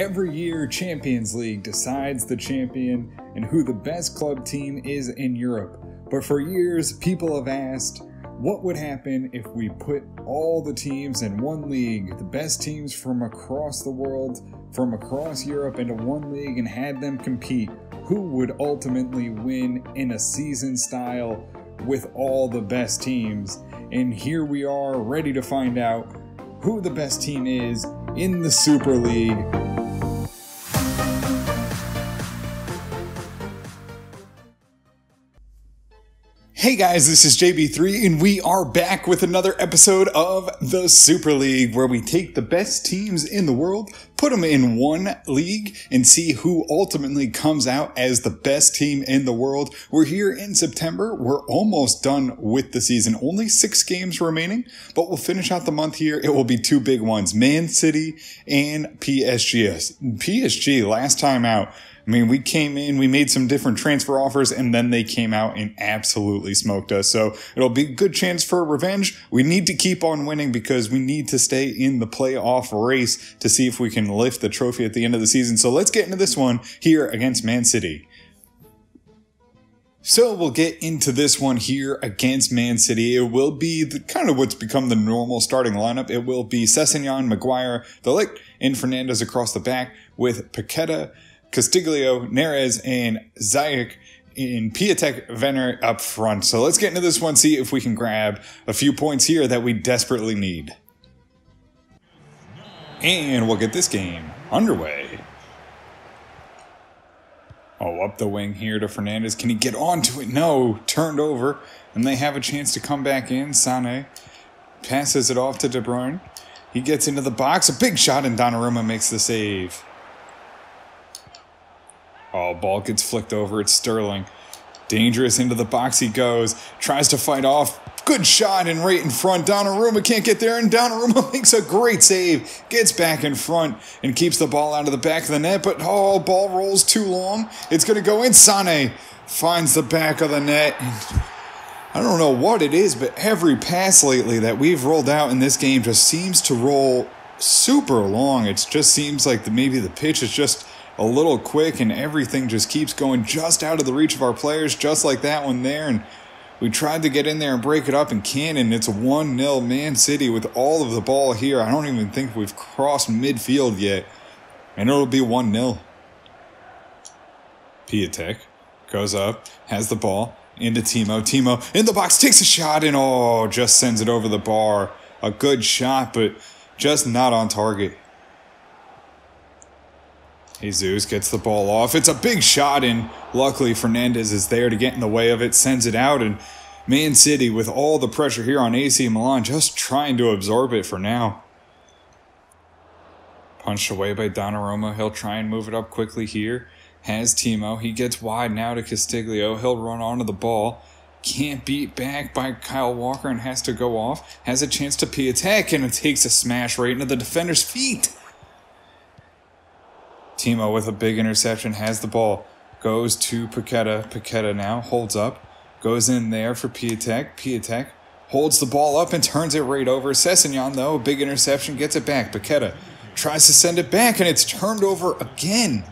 Every year, Champions League decides the champion and who the best club team is in Europe. But for years, people have asked, what would happen if we put all the teams in one league, the best teams from across the world, from across Europe, into one league and had them compete? Who would ultimately win in a season style with all the best teams? And here we are, ready to find out who the best team is in the Super League. Hey guys, this is JB3 and we are back with another episode of the Super League, where we take the best teams in the world, put them in one league, and see who ultimately comes out as the best team in the world. We're here in September. We're almost done with the season. Only 6 games remaining, but we'll finish out the month here. It will be 2 big ones, Man City and PSG. PSG last time out, I mean, we came in, we made some different transfer offers, and then they came out and absolutely smoked us. So it'll be a good chance for revenge. We need to keep on winning because we need to stay in the playoff race to see if we can lift the trophy at the end of the season. So let's get into this one here against Man City. So we'll get into this one here against Man City. It will be kind of what's become the normal starting lineup. It will be Sessegnon, Maguire, de Ligt, and Fernandez across the back with Paqueta, Castillejo, Neres, and Ziyech, in Piatek, Venner up front. So let's get into this one, see if we can grab a few points here that we desperately need. And we'll get this game underway. Oh, up the wing here to Fernandez. Can he get onto it? No, turned over. And they have a chance to come back in. Sané passes it off to De Bruyne. He gets into the box. A big shot, and Donnarumma makes the save. Oh, ball gets flicked over. It's Sterling. Dangerous, into the box he goes. Tries to fight off. Good shot, and right in front. Donnarumma can't get there, and Donnarumma makes a great save. Gets back in front and keeps the ball out of the back of the net. But, oh, ball rolls too long. It's going to go in. Sané finds the back of the net. I don't know what it is, but every pass lately that we've rolled out in this game just seems to roll super long. It just seems like maybe the pitch is just a little quick, and everything just keeps going just out of the reach of our players, just like that one there. And we tried to get in there and break it up and can't, and it's a 1-0 Man City with all of the ball here. I don't even think we've crossed midfield yet, and it'll be 1-0. Piatek goes up, has the ball, into Timo. Timo in the box, takes a shot, and oh, just sends it over the bar. A good shot, but just not on target. Jesus gets the ball off. It's a big shot, and luckily Fernandez is there to get in the way of it, sends it out, and Man City, with all the pressure here on AC Milan, just trying to absorb it for now. Punched away by Donnarumma. He'll try and move it up quickly here. Has Timo. He gets wide now to Castillejo. He'll run onto the ball. Can't beat back by Kyle Walker and has to go off. Has a chance to Piatek, and it takes a smash right into the defender's feet. Timo with a big interception, has the ball, goes to Paqueta. Paqueta now holds up, goes in there for Piatek. Piatek holds the ball up and turns it right over. Sessegnon, though, big interception, gets it back. Paqueta tries to send it back, and it's turned over again.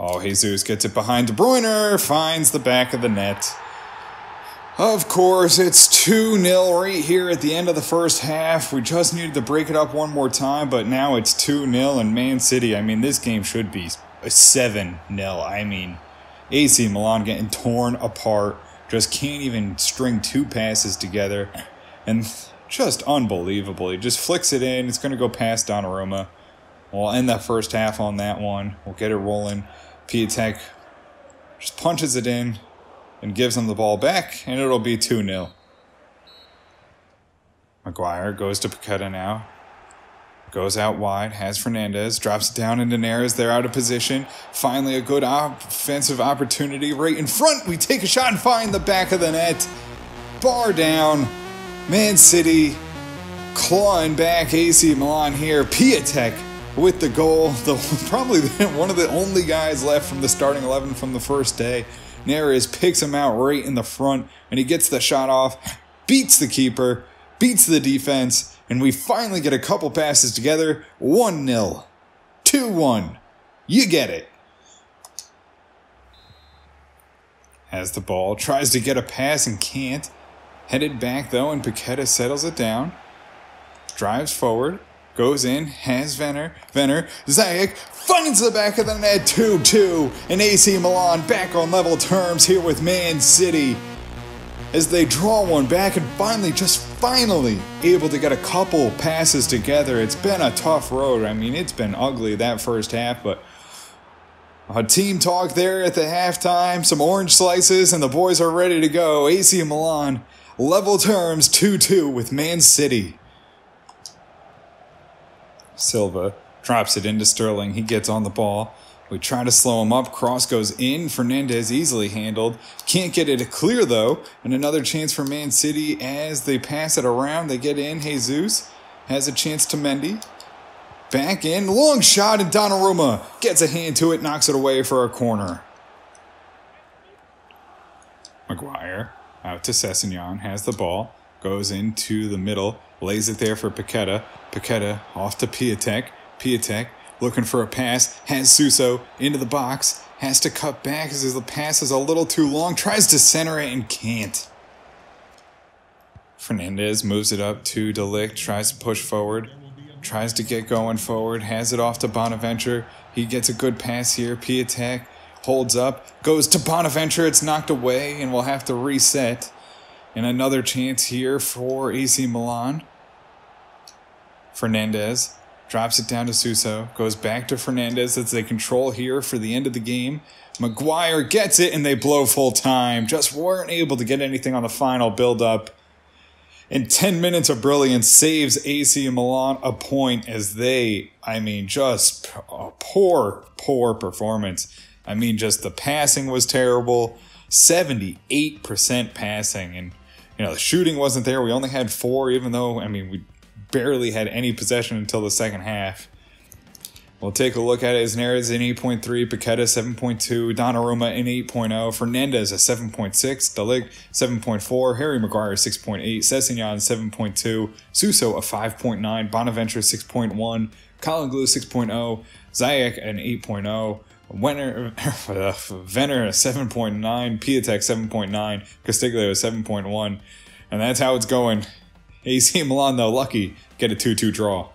Oh, Jesus gets it behind De Bruyne, finds the back of the net. Of course, it's 2-0 right here at the end of the first half. We just needed to break it up one more time, but now it's 2-0 and Man City. I mean, this game should be 7-0. I mean, AC Milan getting torn apart. Just can't even string 2 passes together. And just unbelievable. He just flicks it in. It's going to go past Donnarumma. We'll end that first half on that one. We'll get it rolling. Piatek just punches it in and gives him the ball back, and it'll be 2-0. Maguire goes to Paqueta now. Goes out wide, has Fernandez, drops it down into Neres. They're out of position. Finally a good offensive opportunity right in front. We take a shot and find the back of the net. Bar down. Man City clawing back AC Milan here. Piatek with the goal. Probably one of the only guys left from the starting 11 from the first day. Neres picks him out right in the front, and he gets the shot off, beats the keeper, beats the defense, and we finally get a couple passes together, 1-0. 2-1. You get it. Has the ball, tries to get a pass and can't. Headed back though, and Paqueta settles it down. Drives forward, goes in, has Venner. Venner, Ziyech, finds the back of the net, 2-2. And AC Milan back on level terms here with Man City, as they draw one back and finally able to get a couple passes together. It's been a tough road. I mean, it's been ugly that first half, but a team talk there at the halftime, some orange slices, and the boys are ready to go. AC Milan, level terms, 2-2 with Man City. Silva drops it into Sterling. He gets on the ball. We try to slow him up. Cross goes in. Fernandez easily handled. Can't get it clear, though. And another chance for Man City as they pass it around. They get in. Jesus has a chance to Mendy. Back in. Long shot, and Donnarumma gets a hand to it. Knocks it away for a corner. Maguire out to Sessegnon. Has the ball. Goes into the middle. Lays it there for Paqueta. Paqueta off to Piatek. Piatek looking for a pass, has Suso into the box, has to cut back as the pass is a little too long, tries to center it and can't. Fernandez moves it up to de Ligt, tries to push forward, tries to get going forward, has it off to Bonaventure. He gets a good pass here. Piatek holds up, goes to Bonaventure. It's knocked away and we'll have to reset. And another chance here for AC Milan. Fernandez drops it down to Suso, goes back to Fernandez as they control here for the end of the game. Maguire gets it, and they blow full time. Just weren't able to get anything on the final build-up. And 10 minutes of brilliance saves AC Milan a point as they, I mean, just a poor performance. I mean, just the passing was terrible. 78% passing. And, you know, the shooting wasn't there. We only had 4, even though, I mean, we barely had any possession until the second half. We'll take a look at it as Neres in 8.3, Paqueta 7.2, Donnarumma in 8.0, Fernandez a 7.6, de Ligt 7.4, Harry Maguire 6.8, Sessegnon 7.2, Suso a 5.9, Bonaventure 6.1, Colin Glue 6.0, Ziyech an 8.0, Venner a 7.9, Piatek 7.9, Castillejo 7.1, and that's how it's going. AC Milan, though, lucky, get a 2-2 draw.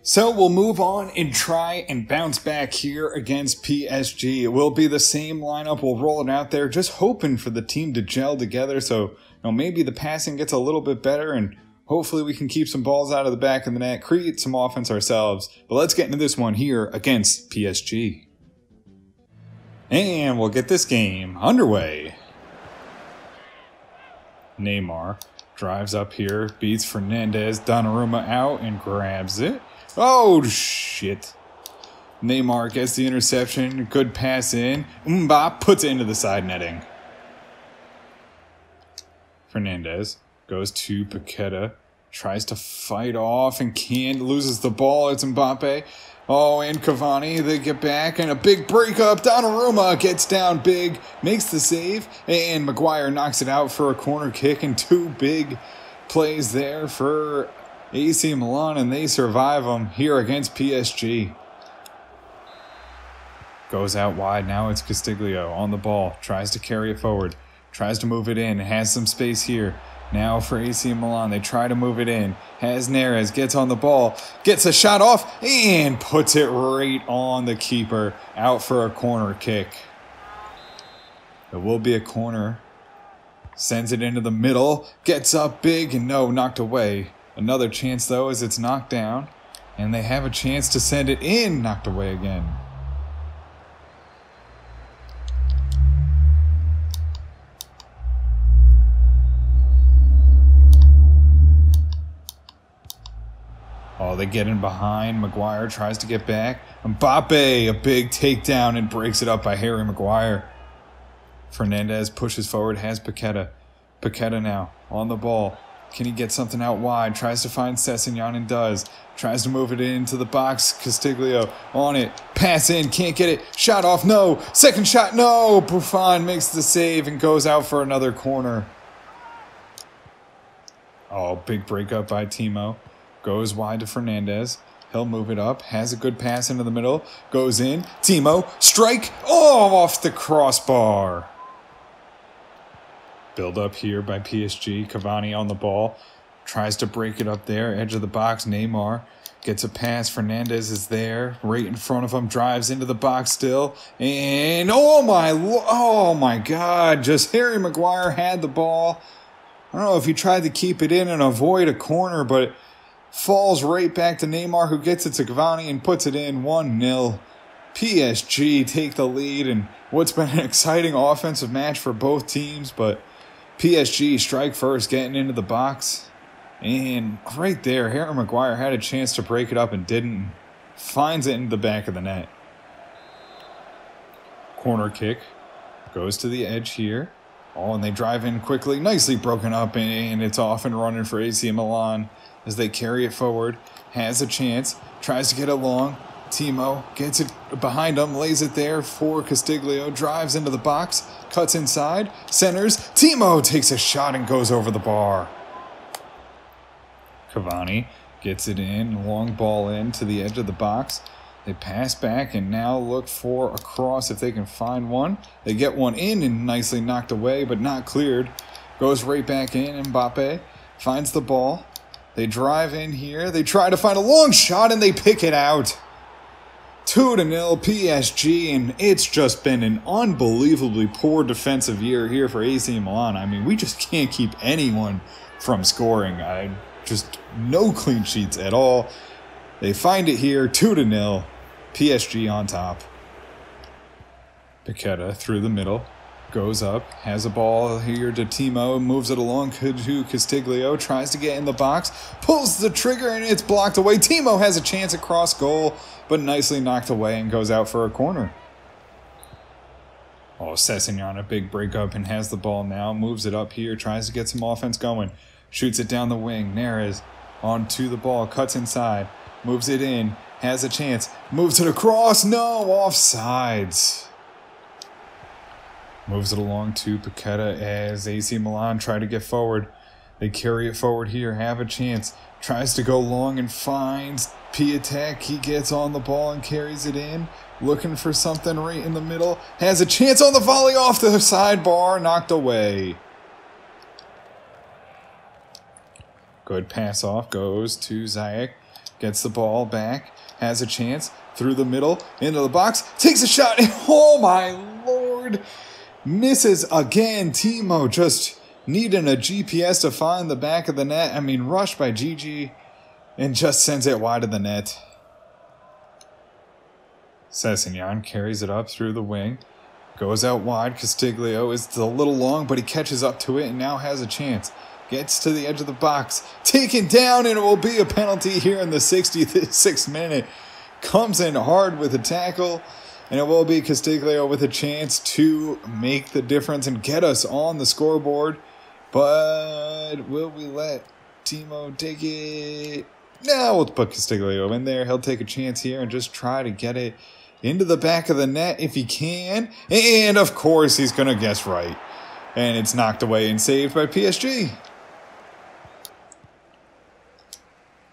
So we'll move on and try and bounce back here against PSG. It will be the same lineup. We'll roll it out there, just hoping for the team to gel together. So, you know, maybe the passing gets a little bit better, and hopefully we can keep some balls out of the back of the net, create some offense ourselves. But let's get into this one here against PSG. And we'll get this game underway. Neymar drives up here, beats Fernandez, Donnarumma out, and grabs it. Oh, shit. Neymar gets the interception, good pass in. Mbappé puts it into the side netting. Fernandez goes to Paqueta, tries to fight off and can't, loses the ball. It's Mbappé. Oh, and Cavani, they get back, and a big breakup. Donnarumma gets down big, makes the save, and Maguire knocks it out for a corner kick, and 2 big plays there for AC Milan, and they survive them here against PSG. Goes out wide, now it's Castillejo on the ball, tries to carry it forward, tries to move it in, has some space here. Now for AC Milan, they try to move it in. Has Neres, gets on the ball, gets a shot off, and puts it right on the keeper, out for a corner kick. It will be a corner. Sends it into the middle, gets up big, and no, knocked away. Another chance, though, as it's knocked down, and they have a chance to send it in, knocked away again. Oh, they get in behind. Maguire tries to get back. Mbappe, a big takedown, and breaks it up by Harry Maguire. Fernandez pushes forward, has Paqueta. Paqueta now on the ball. Can he get something out wide? Tries to find Sessegnon and does. Tries to move it into the box. Castillejo on it. Pass in, can't get it. Shot off, no. Second shot, no. Buffon makes the save and goes out for another corner. Oh, big breakup by Timo. Goes wide to Fernandez. He'll move it up, has a good pass into the middle, goes in, Timo, strike, oh, off the crossbar. Build up here by PSG, Cavani on the ball, tries to break it up there, edge of the box, Neymar gets a pass, Fernandez is there, right in front of him, drives into the box still, and oh my God, just Harry Maguire had the ball. I don't know if he tried to keep it in and avoid a corner, but it falls right back to Neymar, who gets it to Cavani and puts it in. 1-0. PSG take the lead in what's been an exciting offensive match for both teams, but PSG strike first, getting into the box. And right there, Harry Maguire had a chance to break it up and didn't. Finds it in the back of the net. Corner kick goes to the edge here. Oh, and they drive in quickly. Nicely broken up, and it's off and running for AC Milan as they carry it forward. Has a chance. Tries to get it long. Timo gets it behind him. Lays it there for Castillejo. Drives into the box. Cuts inside. Centers. Timo takes a shot and goes over the bar. Cavani gets it in. Long ball in to the edge of the box. They pass back and now look for a cross if they can find one. They get one in and nicely knocked away, but not cleared. Goes right back in. Mbappé finds the ball. They drive in here. They try to find a long shot and they pick it out. 2-0 PSG, and it's just been an unbelievably poor defensive year here for AC Milan. I mean, we just can't keep anyone from scoring. Just no clean sheets at all. They find it here, 2-0, PSG on top. Paqueta through the middle, goes up, has a ball here to Timo, moves it along to Castillejo, tries to get in the box, pulls the trigger, and it's blocked away. Timo has a chance at cross goal, but nicely knocked away and goes out for a corner. Oh, Sessegnon, a big breakup, and has the ball now, moves it up here, tries to get some offense going, shoots it down the wing. Neres onto the ball, cuts inside. Moves it in, has a chance, moves it across, no, offsides. Moves it along to Paqueta as AC Milan try to get forward. They carry it forward here, have a chance, tries to go long and finds Piatek. He gets on the ball and carries it in, looking for something right in the middle, has a chance on the volley off the sidebar, knocked away. Good pass off, goes to Ziyech. Gets the ball back, has a chance, through the middle, into the box, takes a shot, and oh my Lord, misses again. Timo just needing a GPS to find the back of the net. I mean, rushed by Gigi, and just sends it wide of the net. Sessegnon carries it up through the wing, goes out wide. Castillejo is a little long, but he catches up to it and now has a chance. Gets to the edge of the box. Taken down, and it will be a penalty here in the 66th minute. Comes in hard with a tackle, and it will be Castillejo with a chance to make the difference and get us on the scoreboard. But will we let Timo take it? No, we'll put Castillejo in there. He'll take a chance here and just try to get it into the back of the net if he can. And, of course, he's going to guess right. And it's knocked away and saved by PSG.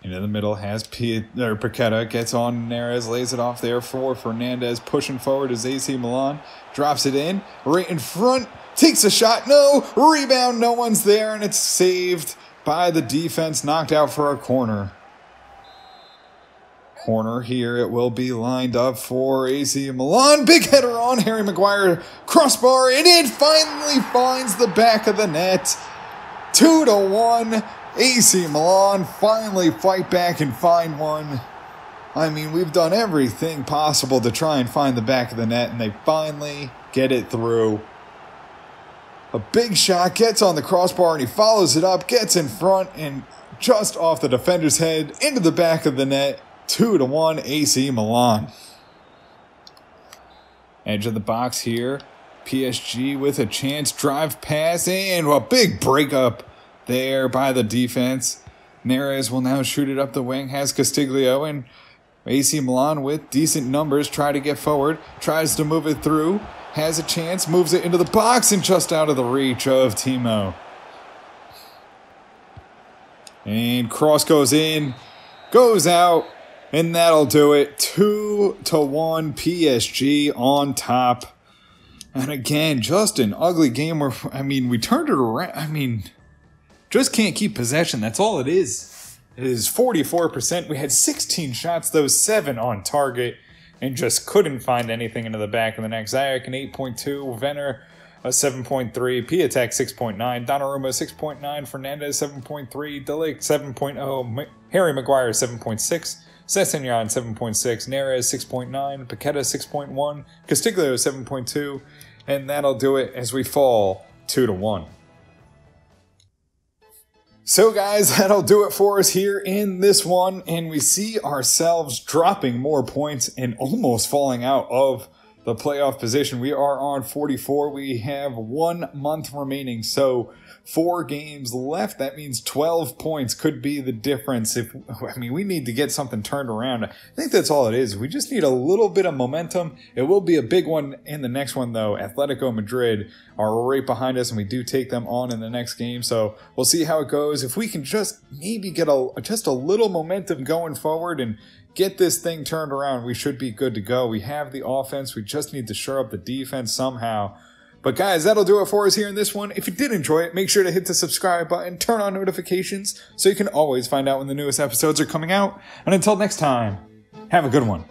Into the middle has Paqueta, gets on Neres, lays it off there for Fernandez, pushing forward as AC Milan, drops it in, right in front, takes a shot, no, rebound, no one's there, and it's saved by the defense, knocked out for a corner. Corner here, it will be lined up for AC Milan, big header on Harry Maguire, crossbar, and it finally finds the back of the net. 2-1. AC Milan finally fight back and find one. I mean, we've done everything possible to try and find the back of the net, and they finally get it through. A big shot, gets on the crossbar, and he follows it up, gets in front, and just off the defender's head, into the back of the net. 2-1 AC Milan. Edge of the box here. PSG with a chance, drive pass, and a big breakup there by the defense. Neres will now shoot it up the wing, has Castillejo, and AC Milan with decent numbers try to get forward, tries to move it through, has a chance, moves it into the box, and just out of the reach of Timo. And cross goes in, goes out, And that'll do it. 2-1 PSG on top. And again, just an ugly game where, I mean, we turned it around. I mean, just can't keep possession. That's all it is. It is 44%. We had 16 shots, though, 7 on target, and just couldn't find anything into the back of the net. Ziyech, an 8.2. Venner, a 7.3. Piatek, 6.9. Donnarumma, 6.9. Fernandez, 7.3. De Ligt, 7.0. Harry Maguire, 7.6. Sessegnon, 7.6, Neres, 6.9, Paqueta, 6.1, Castillejo, 7.2, and that'll do it as we fall 2-1. So guys, that'll do it for us here in this one, and we see ourselves dropping more points and almost falling out of the playoff position. We are on 44. We have 1 month remaining, so 4 games left. That means 12 points could be the difference. If I mean, we need to get something turned around. I think that's all it is. We just need a little bit of momentum. It will be a big one in the next one, though. Atletico Madrid are right behind us, and we do take them on in the next game. So we'll see how it goes. If we can just maybe get just a little momentum going forward and get this thing turned around, we should be good to go. We have the offense. We just need to shore up the defense somehow. But guys, that'll do it for us here in this one. If you did enjoy it, make sure to hit the subscribe button, turn on notifications so you can always find out when the newest episodes are coming out. And until next time, have a good one.